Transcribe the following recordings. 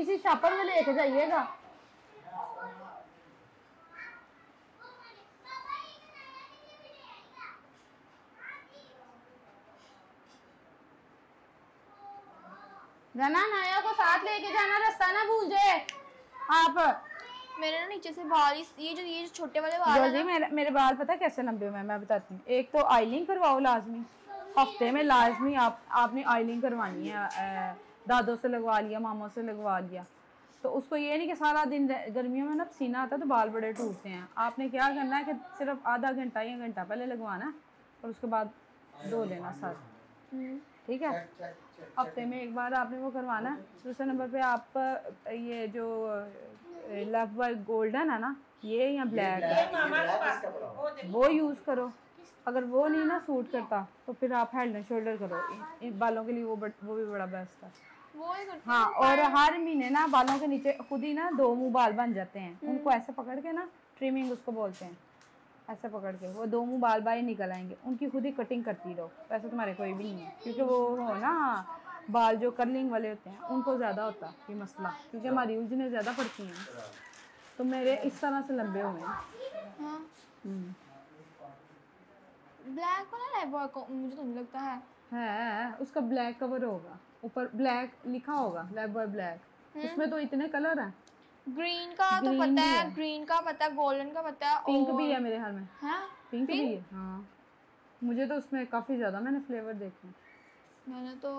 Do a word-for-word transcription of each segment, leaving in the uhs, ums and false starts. इसी शॉपर में लेके जाइएगा। रना नाया को साथ लेके जाना, रास्ता ना भूले आप। मेरे ना नीचे से बाल, ये जो ये छोटे वाले बाल जी, मेरे मेरे बाल पता कैसे लंबे हुए हैं, मैं बताती हूँ। एक तो आइलिंग करवाओ लाजमी, हफ्ते में लाजमी आप आपने आइलिंग करवानी है। दादों से लगवा लिया, मामों से लगवा लिया, तो उसको ये नहीं कि सारा दिन गर्मियों में ना पसीना आता है तो बाल बड़े टूटते हैं। आपने क्या करना है कि सिर्फ आधा घंटा या घंटा पहले लगवाना और उसके बाद धो लेना सारा, ठीक है। हफ्ते में एक बार आपने वो करवाना है। दूसरे नंबर पे आप ये जो लव वर्क गोल्डन है ना, ये या ब्लैक है, वो यूज़ करो। अगर वो नहीं ना सूट करता तो फिर आप हेड एंड शोल्डर करो, बालों के लिए वो बड़, वो भी बड़ा बेस्ट है वो ही। हाँ, और हर महीने ना बालों के नीचे खुद ही ना दो मुँह बाल बन जाते हैं, उनको ऐसे पकड़ के ना, ट्रिमिंग उसको बोलते हैं, ऐसे पकड़ के वो दो मुँह बाल बाल निकल आएंगे। उनकी खुद ही कटिंग करती रहो, वैसे तुम्हारे कोई भी नहीं है, क्योंकि वो हो ना बाल जो कर्लिंग वाले होते हैं उनको ज़्यादा होता है ये मसला, क्योंकि हमारी उलझने ज़्यादा पड़ती हैं। तो मेरे इस तरह से लंबे हुए हैं। ब्लैक वाला है वो, मुझे तो नहीं लगता है है उसका ब्लैक कवर होगा, ऊपर ब्लैक लिखा होगा, लैब बॉय ब्लैक। उसमें तो इतने कलर हैं, ग्रीन का ग्रीन तो पता है, ग्रीन का पता है, गोल्डन का पता है, पिंक और... भी है मेरे हाल में। हाँ? पिंक, पिंक भी है। हाँ, मुझे तो उसमें काफी ज्यादा मैंने फ्लेवर देखे, मैंने तो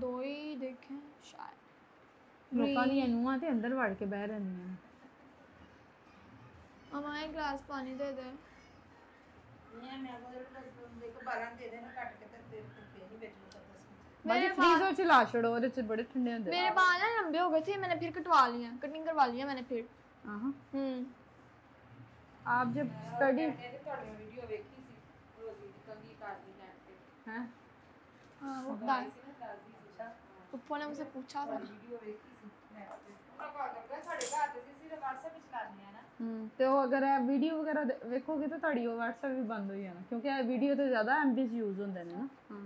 दो ही देखे शायद। लोकाली अनुआ थे अंदर वाड़ के बह रहनी है। हमारे ग्लास पानी दे दे, ये मैं बोल देखो बारह दे देना काट के, तो फिर नहीं बेच लूंगा। मेरे बाल चला छोड़ो, और अच्छे बड़े ठंडे होते हैं। मेरे बाल ना लंबे हो गए थे, मैंने फिर कटवा लिए, कटिंग करवा ली है मैंने फिर। हां, हम्म, आप जब स्टडी मैंने थोड़ी वीडियो देखी सी, रोजी की कंगी काट दी नेट पे। हां हां, वो डांस ने ताजी पूछा, ऊपर ने मुझसे पूछा था, वीडियो देखी सी नेट पे, और अगर का थोड़े का आते सी सिर्फ WhatsApp पे चलानी है ना। हम्म, तो अगर आप वीडियो वगैरह देखोगे तो थोड़ी वो WhatsApp भी बंद हो जाना, क्योंकि वीडियो तो ज्यादा एमबी यूज होते हैं ना। हां,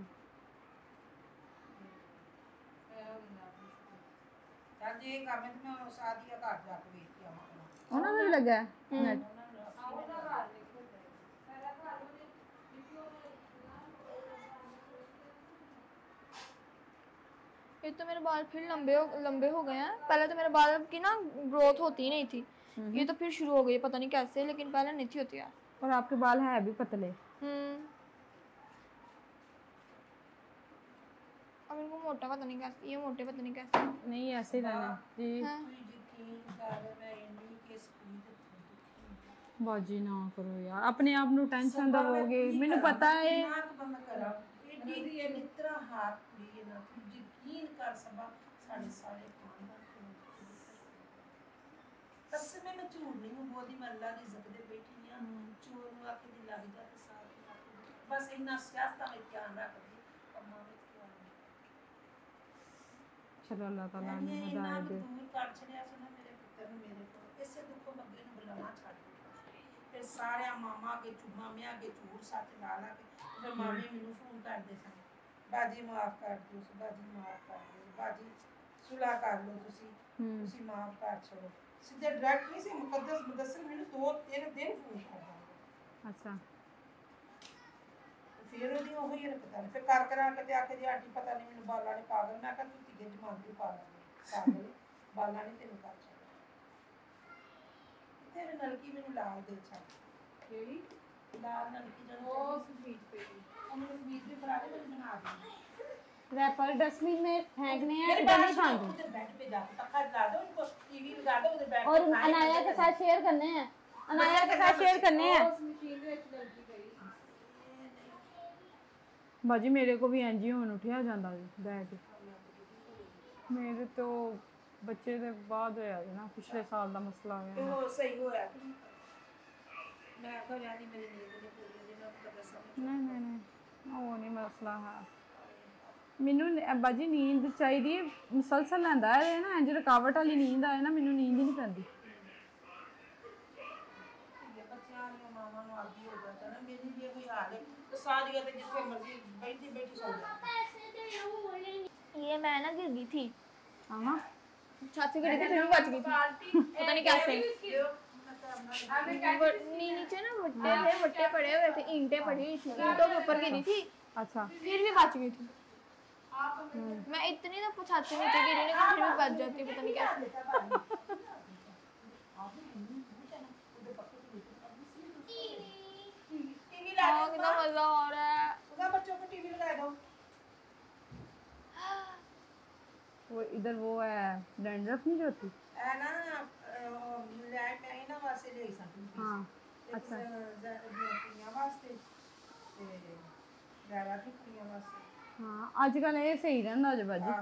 जब ये कमेंट में और शादी का काट जाके देख के हम होना नहीं लगा है नेट होना का देखो सारा का हमने वीडियो में। ये तो मेरे बाल फिर लंबे हो लंबे हो गए हैं। पहले तो मेरे बाल की ना ग्रोथ होती नहीं थी, ये तो फिर शुरू हो गई, पता नहीं कैसे, लेकिन पहले नहीं थी होती यार। और आपके बाल हैं अभी पतले। हम्म, अब इनको मोटा पता नहीं कैसे, ये मोटे पता नहीं कैसे, नहीं ऐसे ही रहना जी। हाँ? बाजी ना करो यार, अपने आप नु टेंशन दोगे, मैंने पता है। बस इतना सियासत में ध्यान रख, चलो अल्लाह ताला ने हिदायत दे। दूर कर छड़या सुना मेरे पुत्र ने, मेरे को ऐसे दुखों मग्गे ने बुलाना छाड़ दिया, फिर सारे मामा के चुम्मा में आगे चूर साथ लाला के, फिर मामी मेनू फोन कर दे सन, बाजी माफ कर दो, बाजी माफ कर दो, बाजी सुलह कर लो, तुसी तुसी माफ कर छोड़ो, सीधे डायरेक्ट नहीं से मुकद्दस मुदस्सिर मेनू दो तीन दिन फोन कर। अच्छा, फिर नहीं हो गई, पता नहीं फिर कर करा के आके जी आंटी पता नहीं मेनू बाला ने पागल, मैं कहा तू तीजे जमान के पागल पागल बाला ने तेन कर छा, तेरे नलकी मेनू लाल दे छा, केड़ी लाल नलकी जन वो सुबीत पे हमने सुबीत पे पराठे में बना दिए, रैपर डस्टबिन में फेंकने हैं, इधर नहीं फेंकूं, उधर बेड पे जाके तखा डाल दो, उनको टीवी लगा दो, उधर बैठ और अनाया के साथ शेयर करने हैं, अनाया के साथ शेयर करने हैं। भाजी मेरे को भी एनजीओ में उठाया जाता है बैठ, मेरे तो बच्चे के बाद होया ना, पिछले साल का मसला होया, वो सही होया, मैं तो जानी मेरी नींद नहीं पूरी होती, मैं पता समझ नहीं नहीं नहीं वो नहीं मसला है। मेनू भाजी नींद चाहिए मुसलसल लैंदा है ना, जो रुकावट वाली नींद आए ना, मेनू नींद ही नहीं पैंदी। ये मैं ना गिर गई थी, छाती के नीचे बच गई, पता नहीं कैसे नीचे ना भुट्टे थे, भुट्टे पड़े हुए थे, ईंटें पड़ी थी, ईंटों के ऊपर गिरी थी, अच्छा फिर भी बच गई थी। मैं इतनी तो छाती नीचे गिरी ना कि फिर भी बच जाती, पता नहीं कैसे। हाँ कितना मजा हो रहा है। उधर बच्चों को टीवी लगा दो। वो इधर वो है डैंड्रफ नहीं होती है ना, लैंड में ना वास्ते ले सकते हैं। हाँ अच्छा, दुनिया वास्ते ज़्यादा भी दुनिया वास्ते। हाँ आजकल ये सही है ना जबाजी।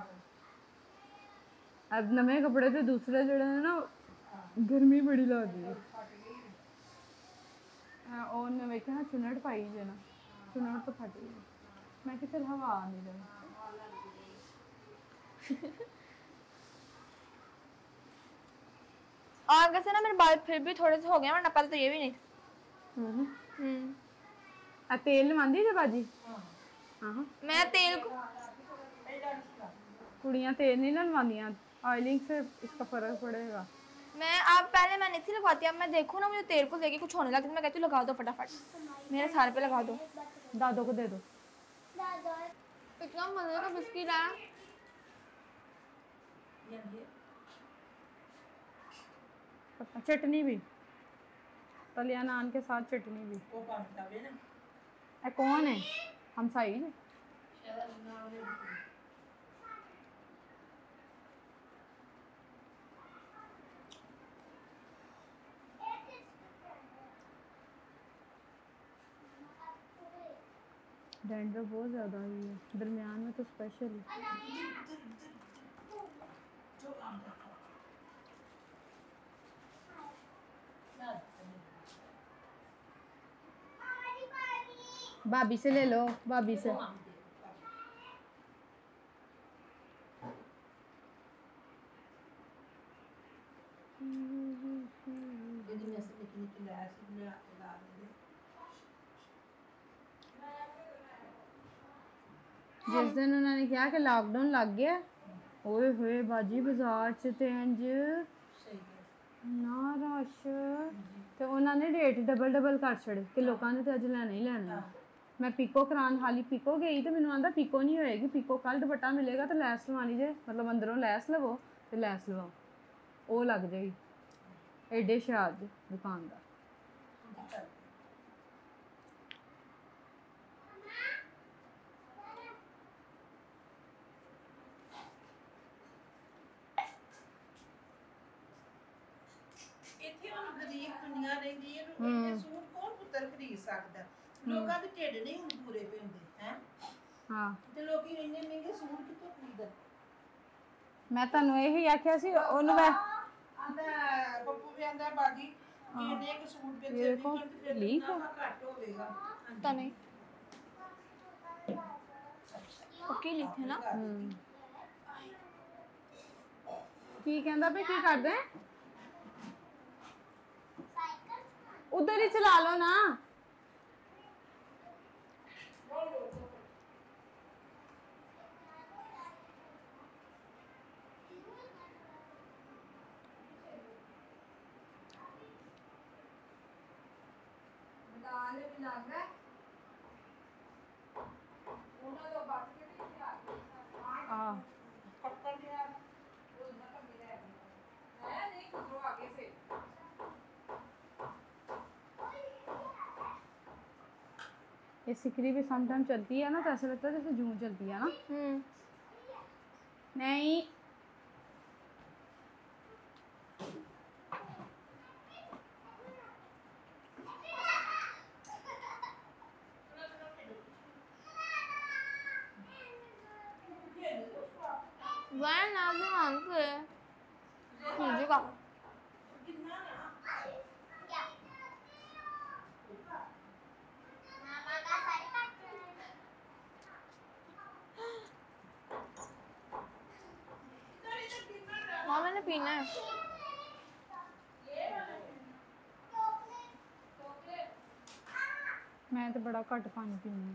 अब नए कपड़े तो दूसरे जोड़े हैं ना, गर्मी बड़ी लगी है। हाँ और न मैं क्या चुनट पाई है ना, चुनट तो फटी है। मैं किसे हवा आने लगी। और कैसे ना मेरे बाल फिर भी थोड़े से हो गए, वरना पहले तो ये भी नहीं। हम्म हम्म आ तेल मांदी है बाजी। हाँ मैं तेल को कुड़ियाँ तेल नहीं लगवानियाँ, ऑयलिंग से इसका फर्क पड़ेगा। मैं आप पहले मैंने थी लगवाती, अब मैं देखूँ ना मुझे तेल को लेके कुछ होने लगा तो मैं कहती हूँ लगा दो फटाफट, मेरे सर पे लगा दो, दादो को दे दो। कितना मजे का बिस्किट है। चटनी भी तलिया नान के साथ, चटनी भी। ए कौन है हम साई ने। डैंड्रफ बहुत ज़्यादा ही है, दरमियान में तो स्पेशल है। भाभी से ले लो, भाभी से। जिस दिन उन्होंने कहा कि लॉकडाउन लग गया, ओए होए बाजी बाजार से तेंज ना रश, तो उन्होंने रेट डबल डबल कर छड़े कि लोगों ने तो अज लेना ही लेना। मैं पीको करान, हाली पीको गई तो मैंने आंदा पीको नहीं होएगी, पीको कल दुपट्टा मिलेगा तो लैस लवानी जे, मतलब अंदरों लैस लवो तो लैस लवाओ, वो लग जाएगी। एडे शाद दुकानदार। कहते हैं उधर ही चला लो ना। ये सिकरी भी समटाइम चलती है ना, तो ऐसा लगता है जैसे जूं चलती है ना। हम्म नहीं पीना है। मैं तो बड़ा घट पानी पीनी,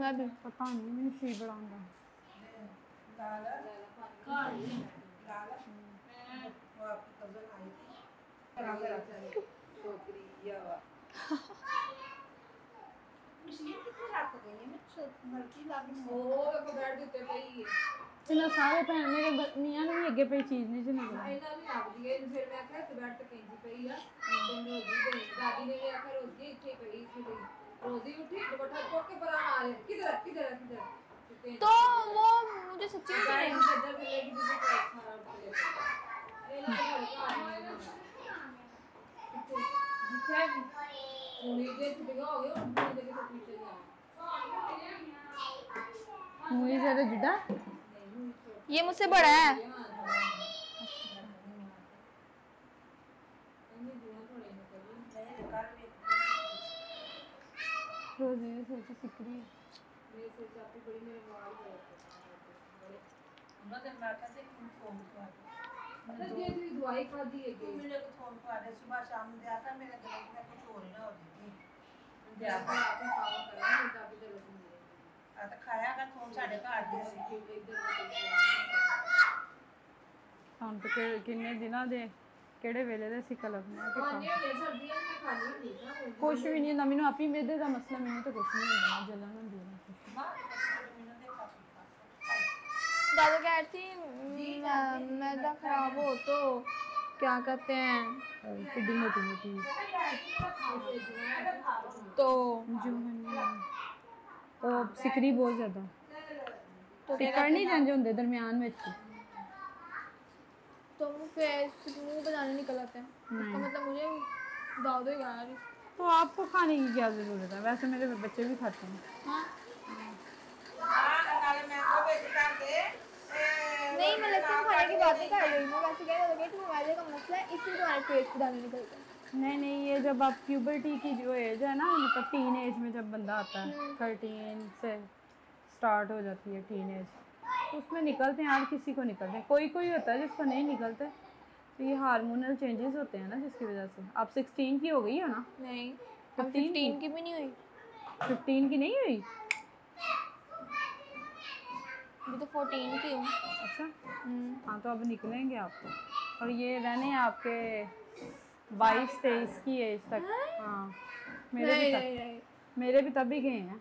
मैं भी पता नहीं मैंने सी बढ़ाऊंगा। चलो सारे भैन मेरे बनिया ने अगे पे चीज नहीं चना इना ने आप दिए फिर मैं आखिर तो बैठ के जी पई है दोनों जी दादी ने आखिर रोज ही इथे पई थी रोज ही उठी दुपट्टा खोल के पर आ रहे किधर किधर किधर तो वो मुझे सच्ची में इधर मिले कि मुझे कोई अच्छा लगे ये लड़का जिसे मुझे छुपा हो गया और मुझे तो पीछे गया मुझे ज्यादा जुड़ा ये मुझसे बड़ा है रोज ये सोच सीख रही है मेरे से जाती बड़ी मेरे मोबाइल पे बड़े मतलब माता से फोन हुआ मतलब ये भी दवाई खा दी है कि मेरे को फोन हुआ है सुबह शाम में आता मेरा गले में कुछ हो रहा होती है जाता आपको पावर करा नहीं तो अभी जरूरत नहीं आता खाया का फोन साडे का आते हैं फोन पे कितने दिन दे केड़े वेले दे सिकल अपना के फोन ये सर्दियां में खानी नहीं कुछ भी नहीं ना मैंने आप ही मेरे दा मसला मैंने तो कुछ नहीं होना जलन नहीं होना दादा कह रही थी मैदा खराब हो तो क्या कहते हैं मोटी मोटी तो जो सिकरी बहुत ज्यादा सिकर नहीं जाते होंगे दरमियान में तो मुँह बनाने निकल आते हैं तो मतलब मुझे दादा दो यार तो आपको खाने की क्या जरूरत है वैसे मेरे बच्चे भी खाते हैं हाँ? नहीं मैं लगता हूँ खाने की बातें कर रही हूँ वैसे क्या होता है कि मोबाइल का मसला है इसलिए तुम्हारे पेट से दाने निकलते हैं नहीं नहीं ये जब आप प्यूबर्टी की जो एज है ना मतलब टीन एज में जब बंदा आता है थर्टीन से स्टार्ट हो जाती है टीन एज उसमें निकलते हैं हर किसी को निकलते हैं कोई कोई होता है जिसको नहीं निकलते तो ये हार्मोनल चेंजेस होते हैं ना जिसकी वजह से आप सिक्सटीन की हो गई हो ना नहीं फिफ्टीन की भी नहीं हुई फिफ्टीन की नहीं हुई अभी तो फोर्टीन की हूँ अच्छा हाँ तो अब निकलेंगे आपको और ये रहने आपके बाईस तेईस की एज तक हाँ मेरे भी तक मेरे भी तभी गए हैं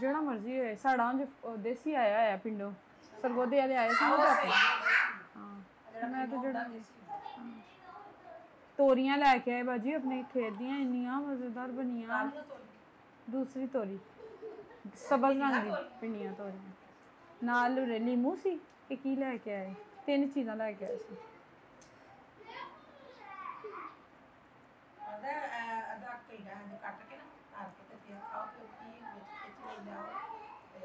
जड़ा मर्जी है साढ़ा जो देसी आया है पिंडो सरगोदे वाले आए समझ आते हां मैं तो जड़ा तोरियां लेके आए बाजी अपने खेत दियां इन्नियां मजेदार बनियां दूसरी तोरी सबज रंग दी पिनियां तोरी नाल रे लीमू सी के की लेके आए तीन चीजां लेके आए सी अदर अदर केड़ा काट के ना आपके तो फिर खाओ तो की ले जाओ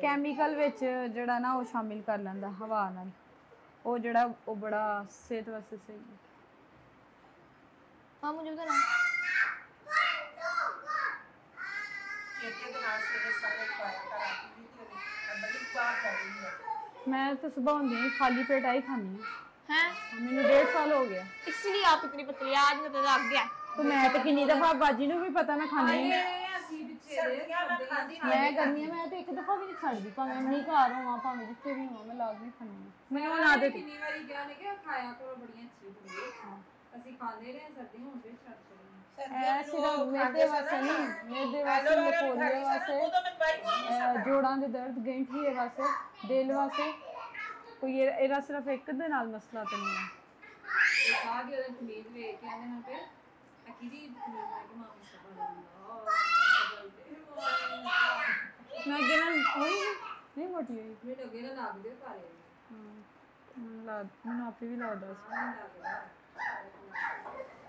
केमिकल विच जड़ा ना वो शामिल कर लेंदा हवा नाल वो जड़ा वो बड़ा सेहत वास्ते सही है हां मुझे बताना मैं तो सुबह होंदी खाली पेट आई खानी हैं मैंने डेढ़ साल हो गया इसलिए आप इतनी पतली आज में तो लग गया तो मैं तो कितनी दफा बाजी नु भी पता ना खानी मैं करनी है मैं तो एक दफा भी नहीं छड़ दी भावे मैं घर होवां भावे जिथे भी होवां मैं लाग नहीं खानी मैं बना देती कितनी बारी गया ने के खाया करो बड़ी अच्छी होती है असि खांदे रहे सर्दी हुन पे छड़ चली है सिर्फ मेदे वास्ते नहीं मेदे वास्ते कोले वास्ते जोड़ां दे दर्द गैंठीए वास्ते दिल वास्ते कोई एरा सिर्फ एक दे नाल मसला ते नहीं है आ गया ते नींद वे के आने हुन पे अकी जी मैं मां सब अल्लाह मैं गेना कोई नहीं मोटी हुई मैं तो गेना लाग दे सारे हां लाग ना पे भी लाग दो